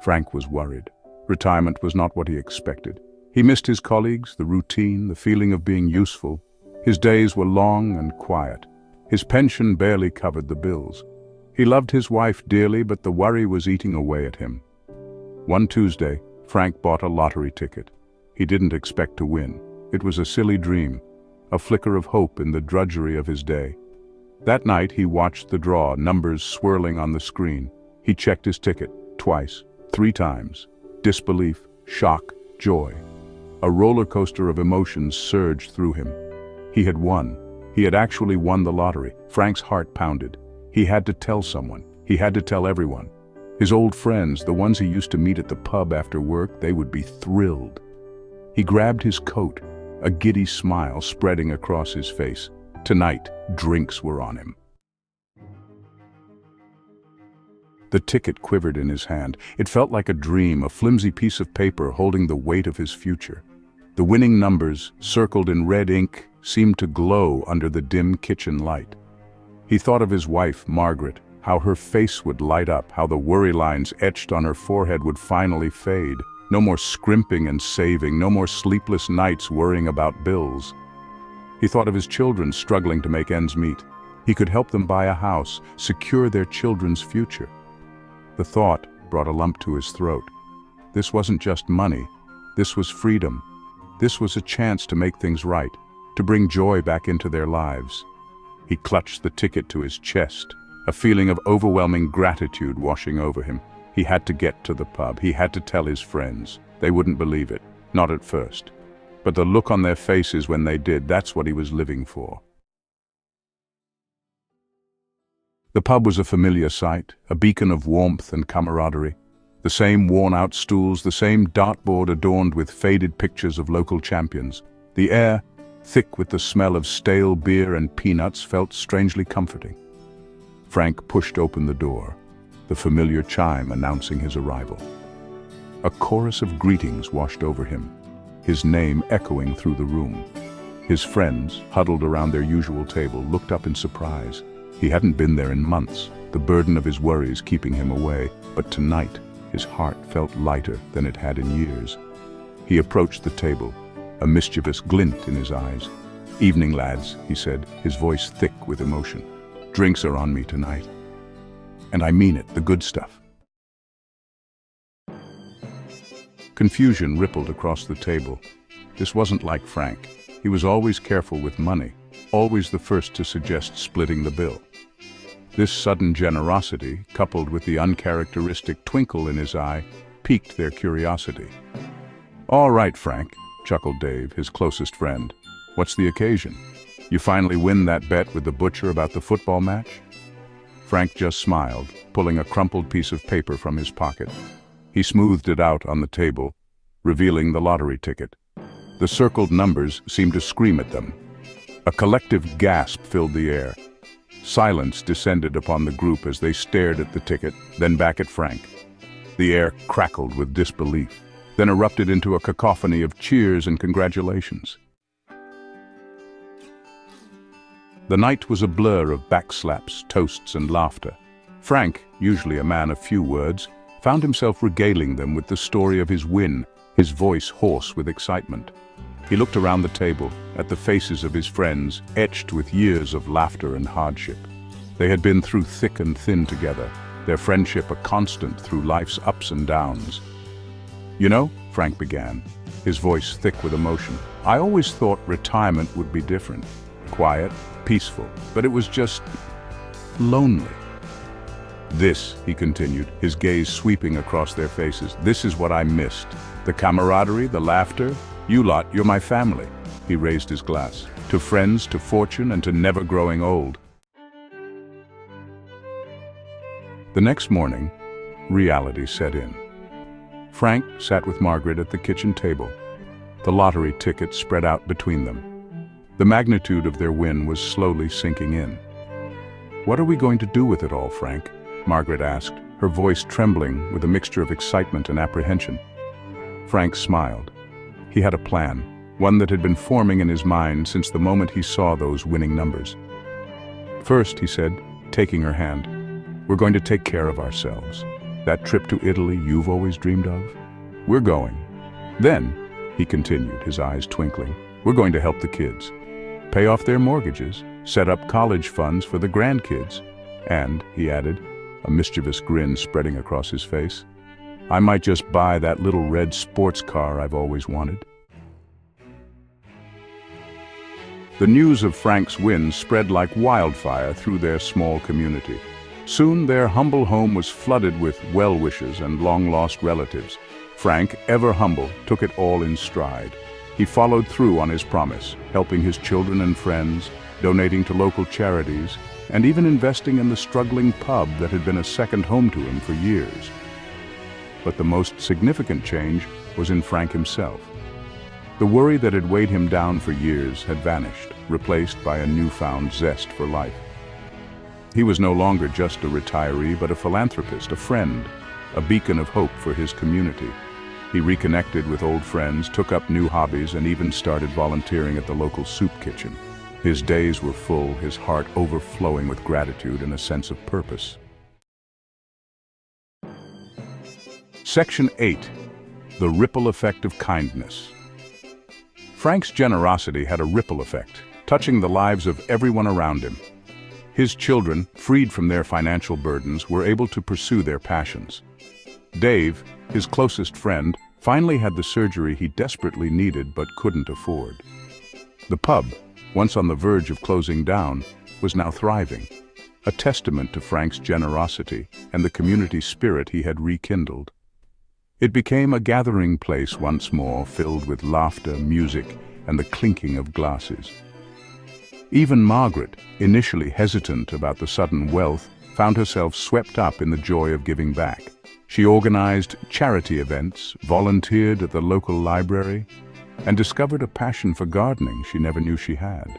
Frank was worried. Retirement was not what he expected. He missed his colleagues, the routine, the feeling of being useful. His days were long and quiet. His pension barely covered the bills. He loved his wife dearly, but the worry was eating away at him. One Tuesday, Frank bought a lottery ticket. He didn't expect to win. It was a silly dream, a flicker of hope in the drudgery of his day. That night, he watched the draw, numbers swirling on the screen. He checked his ticket twice, three times. Disbelief, shock, joy. A roller coaster of emotions surged through him. He had won. He had actually won the lottery. Frank's heart pounded. He had to tell someone. He had to tell everyone. His old friends, the ones he used to meet at the pub after work, they would be thrilled. He grabbed his coat, a giddy smile spreading across his face. Tonight, drinks were on him. The ticket quivered in his hand. It felt like a dream, a flimsy piece of paper holding the weight of his future. The winning numbers, circled in red ink, seemed to glow under the dim kitchen light. He thought of his wife, Margaret, how her face would light up, how the worry lines etched on her forehead would finally fade. No more scrimping and saving, no more sleepless nights worrying about bills. He thought of his children struggling to make ends meet. He could help them buy a house, secure their children's future. The thought brought a lump to his throat. This wasn't just money. This was freedom. This was a chance to make things right, to bring joy back into their lives. He clutched the ticket to his chest, a feeling of overwhelming gratitude washing over him. He had to get to the pub. He had to tell his friends. They wouldn't believe it, not at first. But the look on their faces when they did, that's what he was living for. The pub was a familiar sight, a beacon of warmth and camaraderie. The same worn-out stools, the same dartboard adorned with faded pictures of local champions. The air, thick with the smell of stale beer and peanuts, felt strangely comforting. Frank pushed open the door, the familiar chime announcing his arrival. A chorus of greetings washed over him, his name echoing through the room. His friends, huddled around their usual table, looked up in surprise. He hadn't been there in months, the burden of his worries keeping him away, but tonight his heart felt lighter than it had in years. He approached the table, a mischievous glint in his eyes. "Evening, lads," he said, his voice thick with emotion. "Drinks are on me tonight. And I mean it, the good stuff." Confusion rippled across the table. This wasn't like Frank. He was always careful with money, always the first to suggest splitting the bill. This sudden generosity, coupled with the uncharacteristic twinkle in his eye, piqued their curiosity. "All right, Frank," chuckled Dave, his closest friend. "What's the occasion? You finally win that bet with the butcher about the football match?" Frank just smiled, pulling a crumpled piece of paper from his pocket. He smoothed it out on the table, revealing the lottery ticket. The circled numbers seemed to scream at them. A collective gasp filled the air. Silence descended upon the group as they stared at the ticket, then back at Frank. The air crackled with disbelief, then erupted into a cacophony of cheers and congratulations. The night was a blur of backslaps, toasts, and laughter. Frank, usually a man of few words, found himself regaling them with the story of his win, his voice hoarse with excitement. He looked around the table, at the faces of his friends, etched with years of laughter and hardship. They had been through thick and thin together, their friendship a constant through life's ups and downs. "You know," Frank began, his voice thick with emotion, "I always thought retirement would be different. Quiet, peaceful, but it was just lonely. This," he continued, his gaze sweeping across their faces, "this is what I missed. The camaraderie, the laughter. You lot, you're my family." He raised his glass. "To friends, to fortune, and to never growing old." The next morning, reality set in. Frank sat with Margaret at the kitchen table, the lottery ticket spread out between them. The magnitude of their win was slowly sinking in. "What are we going to do with it all, Frank?" Margaret asked, her voice trembling with a mixture of excitement and apprehension. Frank smiled. He had a plan, one that had been forming in his mind since the moment he saw those winning numbers. "First," he said, taking her hand, "we're going to take care of ourselves. That trip to Italy you've always dreamed of? We're going. Then, he continued, his eyes twinkling, we're going to help the kids. Pay off their mortgages, set up college funds for the grandkids. And, he added, a mischievous grin spreading across his face, I might just buy that little red sports car I've always wanted. The news of Frank's win spread like wildfire through their small community. Soon their humble home was flooded with well-wishers and long-lost relatives. Frank, ever humble, took it all in stride. He followed through on his promise, helping his children and friends, donating to local charities, and even investing in the struggling pub that had been a second home to him for years. But the most significant change was in Frank himself. The worry that had weighed him down for years had vanished, replaced by a newfound zest for life. He was no longer just a retiree, but a philanthropist, a friend, a beacon of hope for his community. He reconnected with old friends, took up new hobbies, and even started volunteering at the local soup kitchen. His days were full, his heart overflowing with gratitude and a sense of purpose. Section 8. The ripple effect of kindness. Frank's generosity had a ripple effect, touching the lives of everyone around him. His children, freed from their financial burdens, were able to pursue their passions. Dave, his closest friend, finally had the surgery he desperately needed but couldn't afford. The pub, once on the verge of closing down, was now thriving, a testament to Frank's generosity and the community spirit he had rekindled. It became a gathering place once more, filled with laughter, music, and the clinking of glasses. Even Margaret, initially hesitant about the sudden wealth, found herself swept up in the joy of giving back. She organized charity events, volunteered at the local library, and discovered a passion for gardening she never knew she had.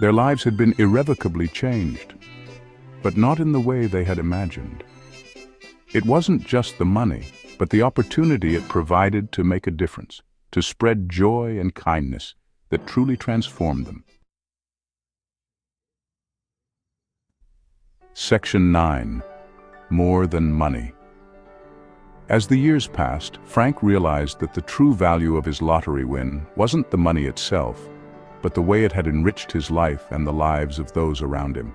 Their lives had been irrevocably changed, but not in the way they had imagined. It wasn't just the money, but the opportunity it provided to make a difference, to spread joy and kindness that truly transformed them. Section 9. More than money. As the years passed, Frank realized that the true value of his lottery win wasn't the money itself, but the way it had enriched his life and the lives of those around him.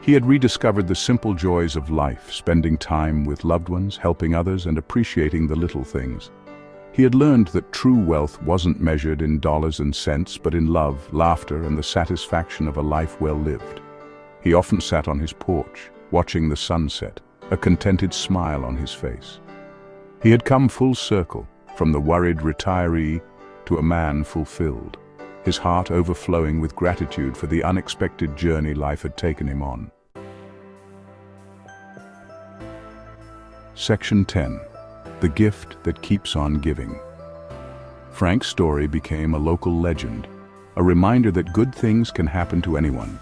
He had rediscovered the simple joys of life, spending time with loved ones, helping others, and appreciating the little things. He had learned that true wealth wasn't measured in dollars and cents, but in love, laughter, and the satisfaction of a life well lived. He often sat on his porch, watching the sunset, a contented smile on his face. He had come full circle, from the worried retiree to a man fulfilled, his heart overflowing with gratitude for the unexpected journey life had taken him on. Section 10. The gift that keeps on giving. Frank's story became a local legend, a reminder that good things can happen to anyone,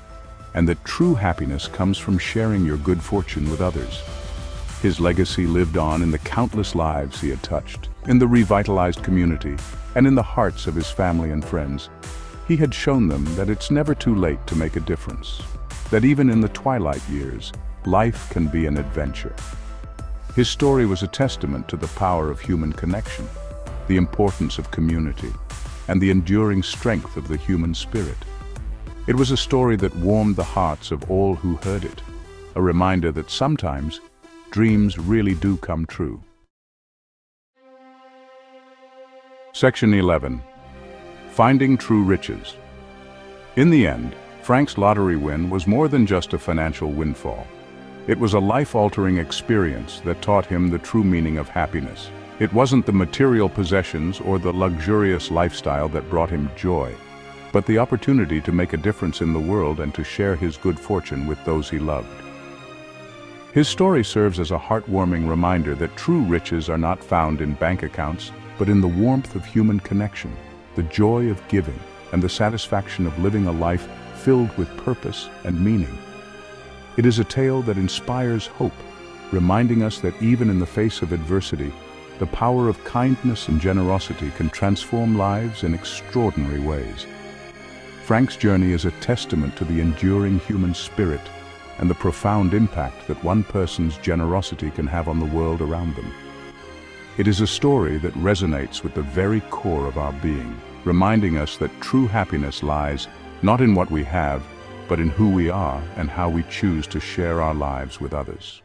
and that true happiness comes from sharing your good fortune with others. His legacy lived on in the countless lives he had touched, in the revitalized community, and in the hearts of his family and friends. He had shown them that it's never too late to make a difference, that even in the twilight years, life can be an adventure. His story was a testament to the power of human connection, the importance of community, and the enduring strength of the human spirit. It was a story that warmed the hearts of all who heard it, a reminder that sometimes, dreams really do come true. Section 11. Finding true riches. In the end, Frank's lottery win was more than just a financial windfall. It was a life-altering experience that taught him the true meaning of happiness. It wasn't the material possessions or the luxurious lifestyle that brought him joy, but the opportunity to make a difference in the world and to share his good fortune with those he loved. His story serves as a heartwarming reminder that true riches are not found in bank accounts, but in the warmth of human connection, the joy of giving, and the satisfaction of living a life filled with purpose and meaning. It is a tale that inspires hope, reminding us that even in the face of adversity, the power of kindness and generosity can transform lives in extraordinary ways. Frank's journey is a testament to the enduring human spirit, and the profound impact that one person's generosity can have on the world around them. It is a story that resonates with the very core of our being, reminding us that true happiness lies not in what we have, but in who we are and how we choose to share our lives with others.